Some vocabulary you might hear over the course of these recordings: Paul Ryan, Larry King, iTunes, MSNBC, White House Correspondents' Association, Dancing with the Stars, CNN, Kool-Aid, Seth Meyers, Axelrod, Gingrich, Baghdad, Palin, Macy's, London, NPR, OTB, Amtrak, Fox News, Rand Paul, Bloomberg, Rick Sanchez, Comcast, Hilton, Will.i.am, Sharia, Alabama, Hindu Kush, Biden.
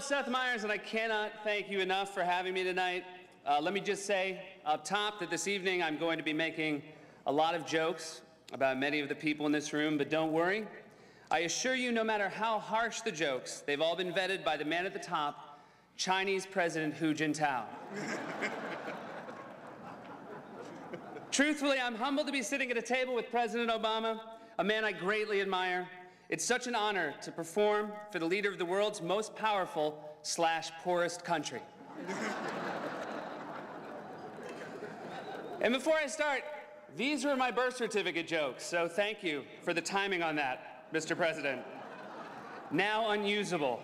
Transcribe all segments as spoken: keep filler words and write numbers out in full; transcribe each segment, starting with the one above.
I'm Seth Meyers, and I cannot thank you enough for having me tonight. Uh, let me just say up top that this evening I'm going to be making a lot of jokes about many of the people in this room, but don't worry. I assure you, no matter how harsh the jokes, they've all been vetted by the man at the top, Chinese President Hu Jintao. Truthfully, I'm humbled to be sitting at a table with President Obama, a man I greatly admire. It's such an honor to perform for the leader of the world's most powerful slash poorest country. And before I start, these were my birth certificate jokes, so thank you for the timing on that, Mister President. Now unusable.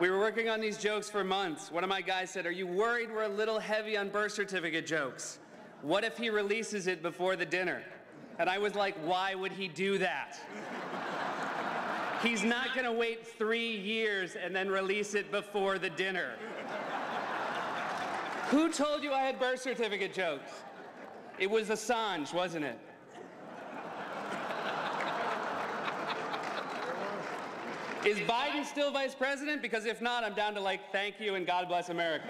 We were working on these jokes for months. One of my guys said, "Are you worried we're a little heavy on birth certificate jokes? What if he releases it before the dinner?" And I was like, why would he do that? He's not going to wait three years and then release it before the dinner. Who told you I had birth certificate jokes? It was Assange, wasn't it? Is Biden still vice president? Because if not, I'm down to like, thank you and God bless America.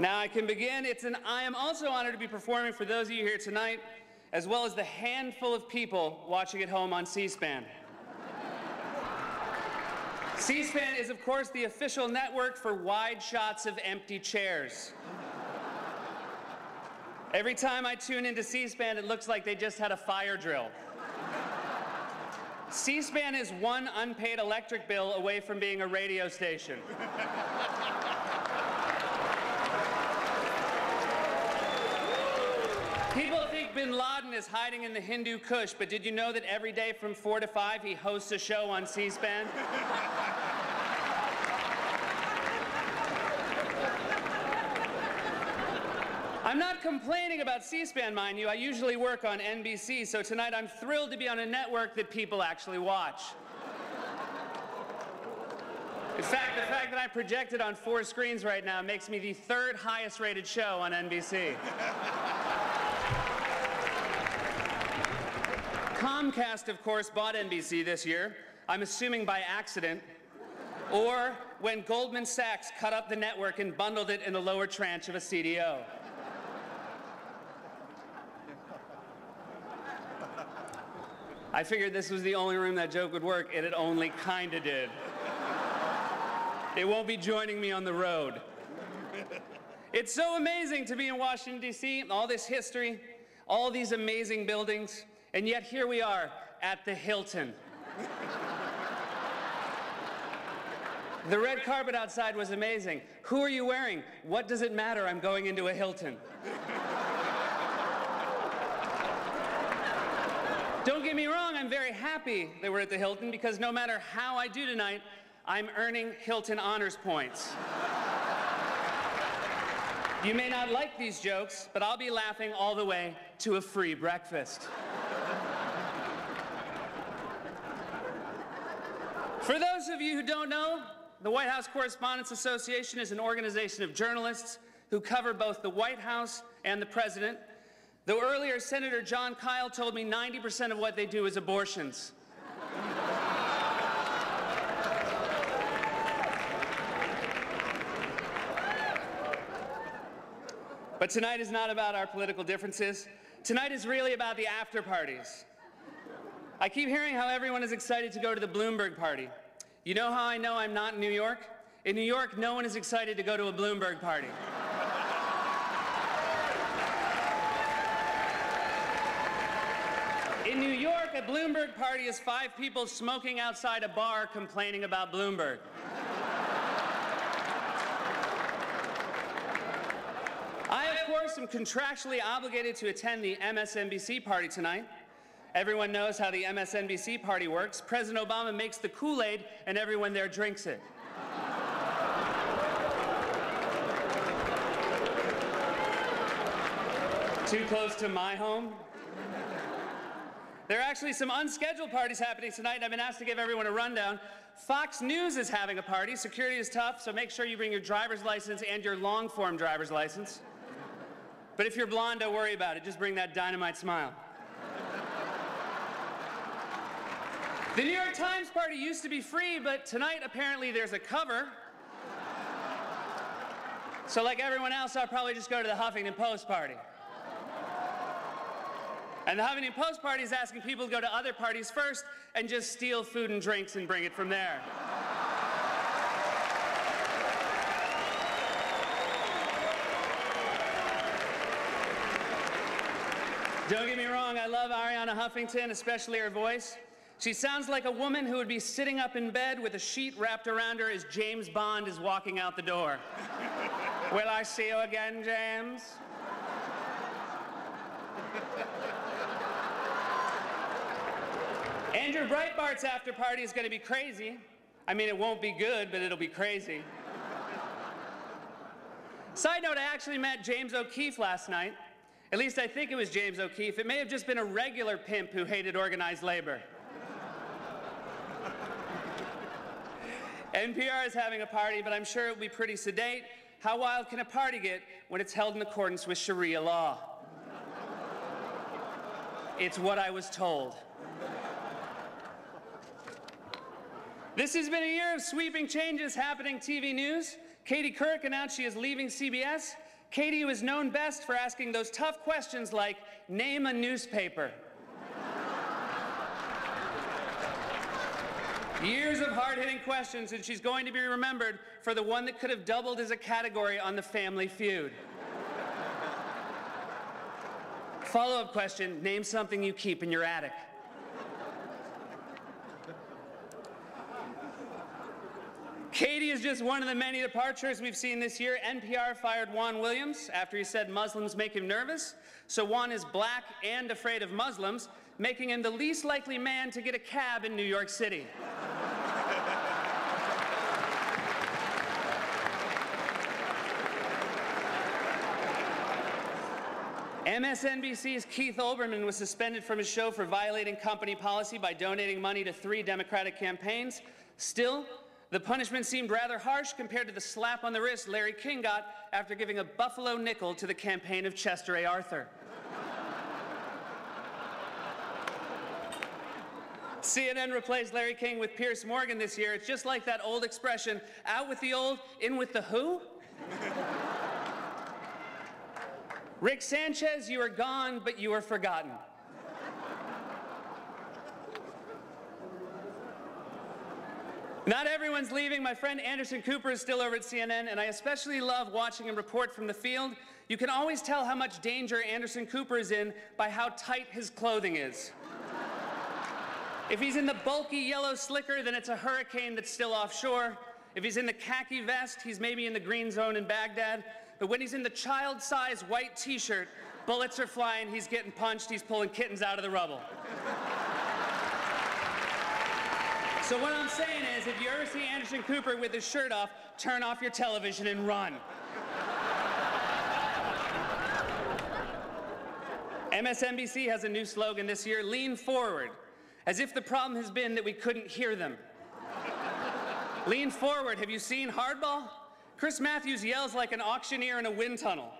Now I can begin. It's an, I am also honored to be performing for those of you here tonight, as well as the handful of people watching at home on C-SPAN. C-SPAN is, of course, the official network for wide shots of empty chairs. Every time I tune into C-SPAN, it looks like they just had a fire drill. C-SPAN is one unpaid electric bill away from being a radio station. People think Bin Laden is hiding in the Hindu Kush, but did you know that every day from four to five he hosts a show on C-SPAN? I'm not complaining about C-SPAN, mind you. I usually work on N B C, so tonight I'm thrilled to be on a network that people actually watch. In fact, the fact that I projected on four screens right now makes me the third highest rated show on N B C. Comcast, of course, bought N B C this year, I'm assuming by accident, or when Goldman Sachs cut up the network and bundled it in the lower tranche of a C D O. I figured this was the only room that joke would work, and it only kinda did. It won't be joining me on the road. It's so amazing to be in Washington, D C, all this history, all these amazing buildings. And yet here we are at the Hilton. The red carpet outside was amazing. Who are you wearing? What does it matter? I'm going into a Hilton. Don't get me wrong, I'm very happy that we're at the Hilton because no matter how I do tonight, I'm earning Hilton honors points. You may not like these jokes, but I'll be laughing all the way to a free breakfast. For those of you who don't know, the White House Correspondents' Association is an organization of journalists who cover both the White House and the president, though earlier Senator John Kyl told me ninety percent of what they do is abortions. But tonight is not about our political differences. Tonight is really about the after parties. I keep hearing how everyone is excited to go to the Bloomberg party. You know how I know I'm not in New York? In New York, no one is excited to go to a Bloomberg party. In New York, a Bloomberg party is five people smoking outside a bar complaining about Bloomberg. I, of course, am contractually obligated to attend the M S N B C party tonight. Everyone knows how the M S N B C party works. President Obama makes the Kool-Aid, and everyone there drinks it. Too close to my home? There are actually some unscheduled parties happening tonight, and I've been asked to give everyone a rundown. Fox News is having a party. Security is tough, so make sure you bring your driver's license and your long-form driver's license. But if you're blonde, don't worry about it. Just bring that dynamite smile. The New York Times party used to be free, but tonight apparently there's a cover. So like everyone else, I'll probably just go to the Huffington Post party. And the Huffington Post party is asking people to go to other parties first and just steal food and drinks and bring it from there. Don't get me wrong, I love Arianna Huffington, especially her voice. She sounds like a woman who would be sitting up in bed with a sheet wrapped around her as James Bond is walking out the door. Will I see you again, James? Andrew Breitbart's after party is going to be crazy. I mean, it won't be good, but it'll be crazy. Side note, I actually met James O'Keefe last night. At least I think it was James O'Keefe. It may have just been a regular pimp who hated organized labor. N P R is having a party, but I'm sure it'll be pretty sedate. How wild can a party get when it's held in accordance with Sharia law? It's what I was told. This has been a year of sweeping changes happening T V news. Katie Couric announced she is leaving C B S. Katie was known best for asking those tough questions like, name a newspaper. Years of hard-hitting questions, and she's going to be remembered for the one that could have doubled as a category on the Family Feud. Follow-up question, name something you keep in your attic. Katie is just one of the many departures we've seen this year. N P R fired Juan Williams after he said Muslims make him nervous. So Juan is black and afraid of Muslims, making him the least likely man to get a cab in New York City. M S N B C's Keith Olbermann was suspended from his show for violating company policy by donating money to three Democratic campaigns. Still, the punishment seemed rather harsh compared to the slap on the wrist Larry King got after giving a buffalo nickel to the campaign of Chester A. Arthur. C N N replaced Larry King with Piers Morgan this year. It's just like that old expression, out with the old, in with the who? Rick Sanchez, you are gone, but you are forgotten. Not everyone's leaving. My friend Anderson Cooper is still over at C N N, and I especially love watching him report from the field. You can always tell how much danger Anderson Cooper is in by how tight his clothing is. If he's in the bulky yellow slicker, then it's a hurricane that's still offshore. If he's in the khaki vest, he's maybe in the green zone in Baghdad. But when he's in the child-size white T-shirt, bullets are flying, he's getting punched, he's pulling kittens out of the rubble. So what I'm saying is, if you ever see Anderson Cooper with his shirt off, turn off your television and run. M S N B C has a new slogan this year, lean forward, as if the problem has been that we couldn't hear them. Lean forward, have you seen Hardball? Chris Matthews yells like an auctioneer in a wind tunnel.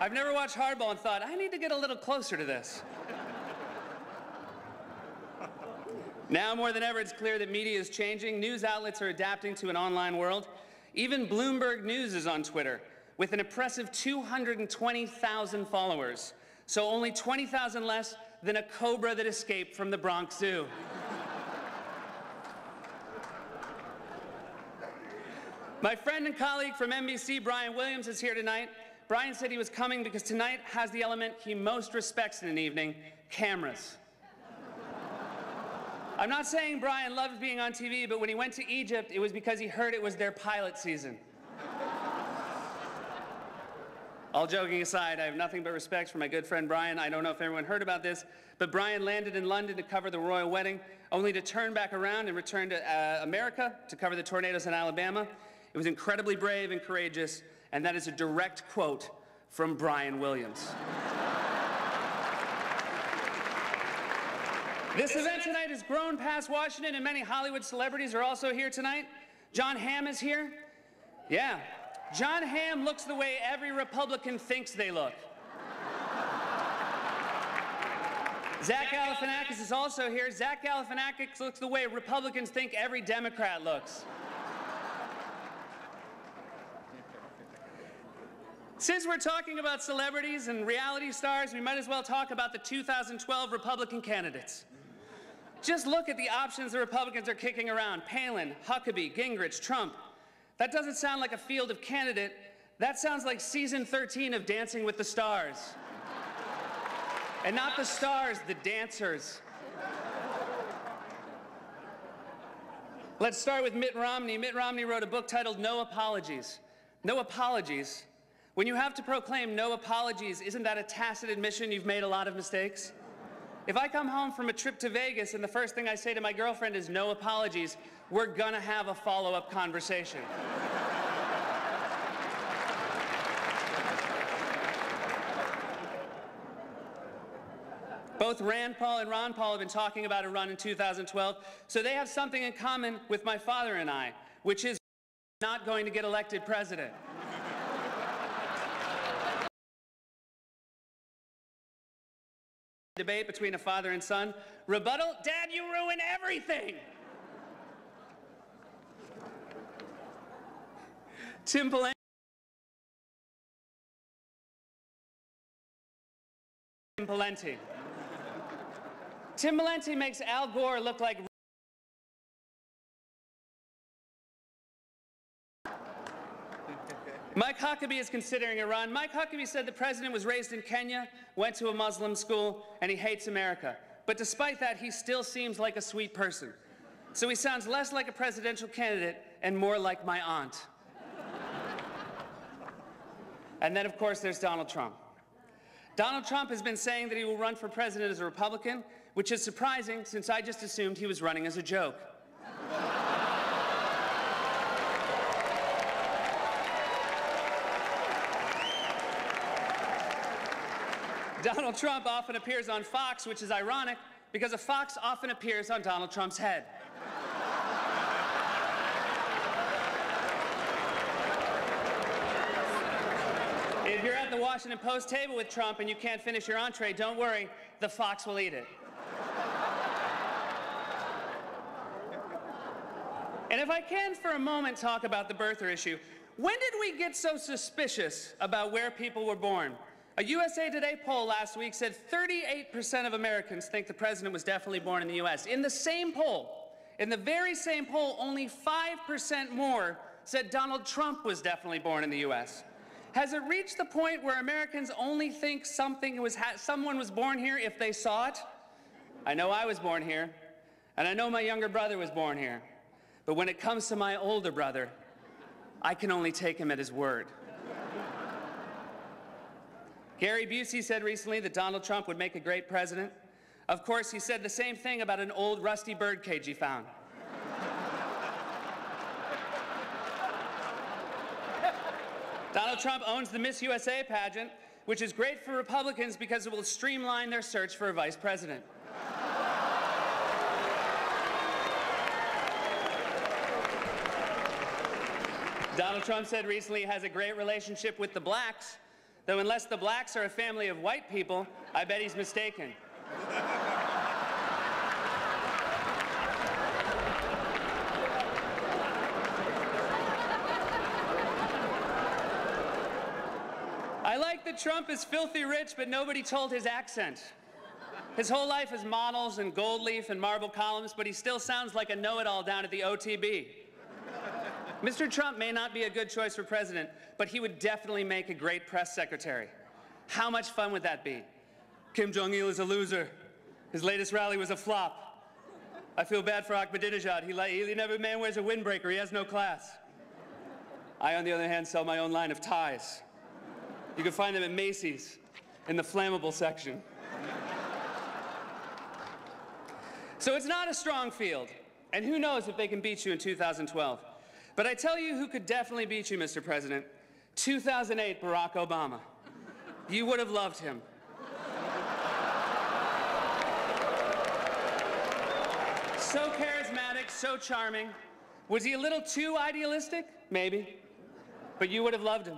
I've never watched Hardball and thought, I need to get a little closer to this. Now more than ever, it's clear that media is changing. News outlets are adapting to an online world. Even Bloomberg News is on Twitter with an impressive two hundred twenty thousand followers, so only twenty thousand less than a cobra that escaped from the Bronx Zoo. My friend and colleague from N B C, Brian Williams, is here tonight. Brian said he was coming because tonight has the element he most respects in an evening, cameras. I'm not saying Brian loved being on T V, but when he went to Egypt, it was because he heard it was their pilot season. All joking aside, I have nothing but respect for my good friend Brian. I don't know if everyone heard about this, but Brian landed in London to cover the royal wedding, only to turn back around and return to uh, America to cover the tornadoes in Alabama. It was incredibly brave and courageous, and that is a direct quote from Brian Williams. This event tonight has grown past Washington, and many Hollywood celebrities are also here tonight. John Hamm is here. Yeah. John Hamm looks the way every Republican thinks they look. Zach Galifianakis is also here. Zach Galifianakis looks the way Republicans think every Democrat looks. Since we're talking about celebrities and reality stars, we might as well talk about the two thousand twelve Republican candidates. Just look at the options the Republicans are kicking around. Palin, Huckabee, Gingrich, Trump. That doesn't sound like a field of candidate. That sounds like season thirteen of Dancing with the Stars. And not the stars, the dancers. Let's start with Mitt Romney. Mitt Romney wrote a book titled No Apologies. No Apologies. When you have to proclaim no apologies, isn't that a tacit admission you've made a lot of mistakes? If I come home from a trip to Vegas and the first thing I say to my girlfriend is no apologies, we're gonna have a follow-up conversation. Both Rand Paul and Ron Paul have been talking about a run in two thousand twelve, so they have something in common with my father and I, which is not going to get elected president. Debate between a father and son. Rebuttal, Dad, you ruin everything! Tim Pawlenty Tim Pawlenty. Tim Pawlenty makes Al Gore look like Mike Huckabee is considering a run. Mike Huckabee said the president was raised in Kenya, went to a Muslim school, and he hates America. But despite that, he still seems like a sweet person. So he sounds less like a presidential candidate and more like my aunt. And then, of course, there's Donald Trump. Donald Trump has been saying that he will run for president as a Republican, which is surprising since I just assumed he was running as a joke. Donald Trump often appears on Fox, which is ironic because a fox often appears on Donald Trump's head. If you're at the Washington Post table with Trump and you can't finish your entree, don't worry, the fox will eat it. And if I can for a moment talk about the birther issue, when did we get so suspicious about where people were born? A U S A Today poll last week said thirty-eight percent of Americans think the president was definitely born in the U S In the same poll, in the very same poll, only five percent more said Donald Trump was definitely born in the U S Has it reached the point where Americans only think something was ha someone was born here if they saw it? I know I was born here, and I know my younger brother was born here. But when it comes to my older brother, I can only take him at his word. Gary Busey said recently that Donald Trump would make a great president. Of course, he said the same thing about an old rusty bird cage he found. Donald Trump owns the Miss U S A pageant, which is great for Republicans because it will streamline their search for a vice president. Donald Trump said recently he has a great relationship with the blacks. Though unless the blacks are a family of white people, I bet he's mistaken. I like that Trump is filthy rich, but nobody told his accent. His whole life is models and gold leaf and marble columns, but he still sounds like a know-it-all down at the O T B. Mister Trump may not be a good choice for president, but he would definitely make a great press secretary. How much fun would that be? Kim Jong-il is a loser. His latest rally was a flop. I feel bad for Ahmadinejad. He, he never man wears a windbreaker. He has no class. I, on the other hand, sell my own line of ties. You can find them at Macy's in the flammable section. So it's not a strong field, and who knows if they can beat you in two thousand twelve. But I tell you who could definitely beat you, Mister President, two thousand eight Barack Obama. You would have loved him. So charismatic, so charming. Was he a little too idealistic? Maybe. But you would have loved him.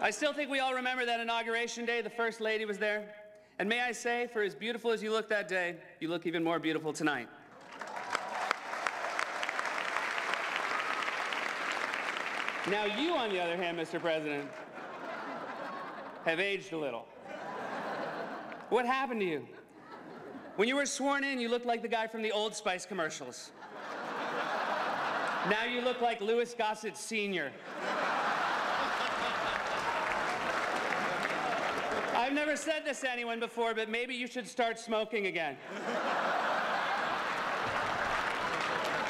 I still think we all remember that inauguration day. The First Lady was there. And may I say, for as beautiful as you looked that day, you look even more beautiful tonight. Now you, on the other hand, Mister President, have aged a little. What happened to you? When you were sworn in, you looked like the guy from the Old Spice commercials. Now you look like Louis Gossett Senior I've never said this to anyone before, but maybe you should start smoking again.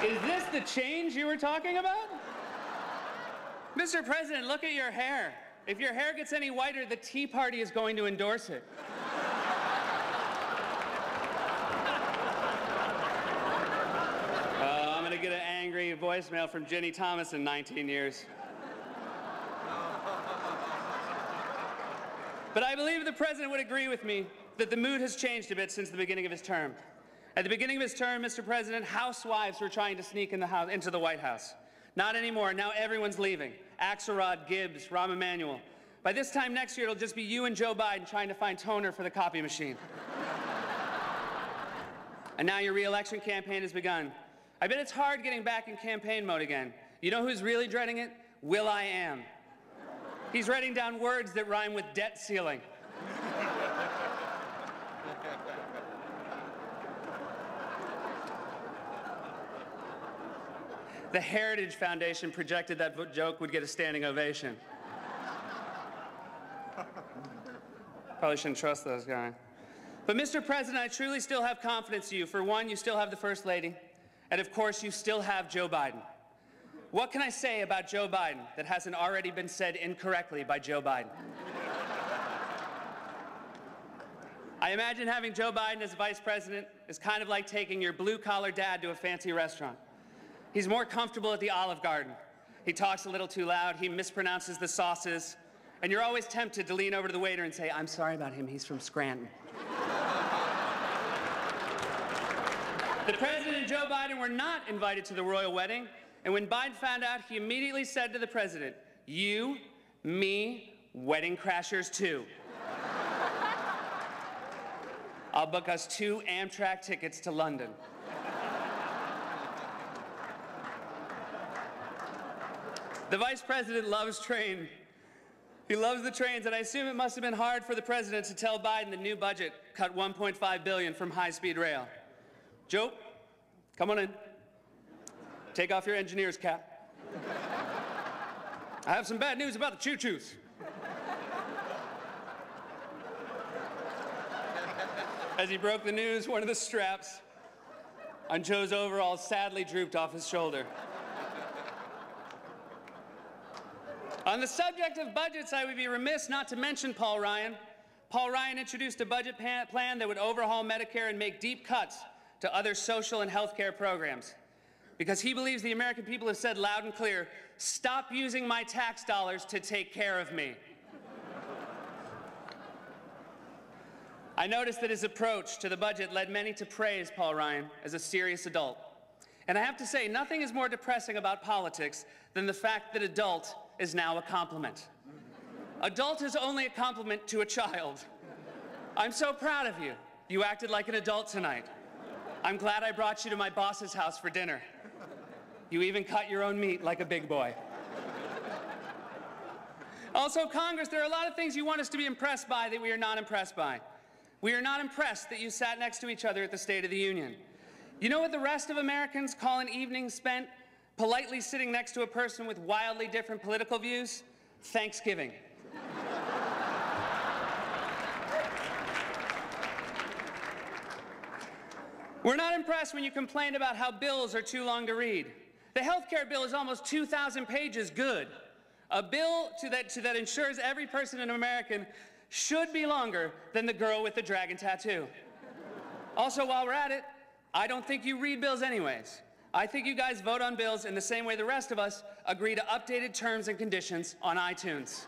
Is this the change you were talking about? Mister President, look at your hair. If your hair gets any whiter, the Tea Party is going to endorse it. Uh, I'm going to get an angry voicemail from Jenny Thomas in nineteen years. But I believe the president would agree with me that the mood has changed a bit since the beginning of his term. At the beginning of his term, Mister President, housewives were trying to sneak in the house, into the White House. Not anymore. Now everyone's leaving. Axelrod, Gibbs, Rahm Emanuel. By this time next year, it'll just be you and Joe Biden trying to find toner for the copy machine. And now your re-election campaign has begun. I bet it's hard getting back in campaign mode again. You know who's really dreading it? Will.i.am. He's writing down words that rhyme with debt ceiling. The Heritage Foundation projected that joke would get a standing ovation. Probably shouldn't trust those guys. But Mister President, I truly still have confidence in you. For one, you still have the First Lady. And of course, you still have Joe Biden. What can I say about Joe Biden that hasn't already been said incorrectly by Joe Biden? I imagine having Joe Biden as vice president is kind of like taking your blue-collar dad to a fancy restaurant. He's more comfortable at the Olive Garden. He talks a little too loud, he mispronounces the sauces, and you're always tempted to lean over to the waiter and say, "I'm sorry about him, he's from Scranton." The president and Joe Biden were not invited to the royal wedding, and when Biden found out, he immediately said to the president, "You, me, wedding crashers too. I'll book us two Amtrak tickets to London." The vice president loves train. He loves the trains, and I assume it must have been hard for the president to tell Biden the new budget cut one point five billion dollars from high-speed rail. "Joe, come on in. Take off your engineer's cap. I have some bad news about the choo-choos." As he broke the news, one of the straps on Joe's overalls sadly drooped off his shoulder. On the subject of budgets, I would be remiss not to mention Paul Ryan. Paul Ryan introduced a budget plan that would overhaul Medicare and make deep cuts to other social and health care programs, because he believes the American people have said loud and clear, "Stop using my tax dollars to take care of me." I noticed that his approach to the budget led many to praise Paul Ryan as a serious adult. And I have to say, nothing is more depressing about politics than the fact that adult is now a compliment. Adult is only a compliment to a child. "I'm so proud of you. You acted like an adult tonight. I'm glad I brought you to my boss's house for dinner. You even cut your own meat like a big boy." Also, Congress, there are a lot of things you want us to be impressed by that we are not impressed by. We are not impressed that you sat next to each other at the State of the Union. You know what the rest of Americans call an evening spent politely sitting next to a person with wildly different political views? Thanksgiving. We're not impressed when you complain about how bills are too long to read. The health care bill is almost two thousand pages good. A bill to that, to that ensures every person in America should be longer than the girl with the dragon tattoo. Also, while we're at it, I don't think you read bills anyways. I think you guys vote on bills in the same way the rest of us agree to updated terms and conditions on iTunes.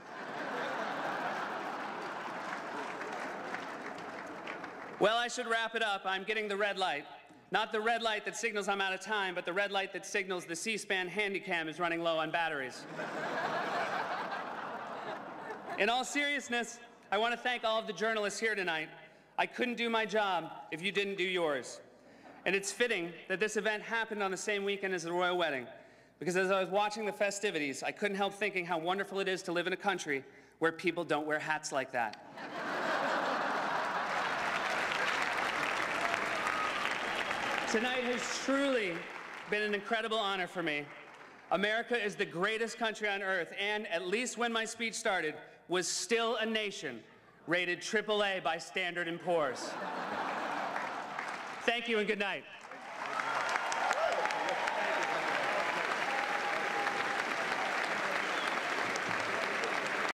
Well, I should wrap it up. I'm getting the red light. Not the red light that signals I'm out of time, but the red light that signals the C-SPAN handycam is running low on batteries. In all seriousness, I want to thank all of the journalists here tonight. I couldn't do my job if you didn't do yours. And it's fitting that this event happened on the same weekend as the royal wedding, because as I was watching the festivities, I couldn't help thinking how wonderful it is to live in a country where people don't wear hats like that. Tonight has truly been an incredible honor for me. America is the greatest country on earth, and at least when my speech started, was still a nation rated triple A by Standard and Poor's. Thank you and good night.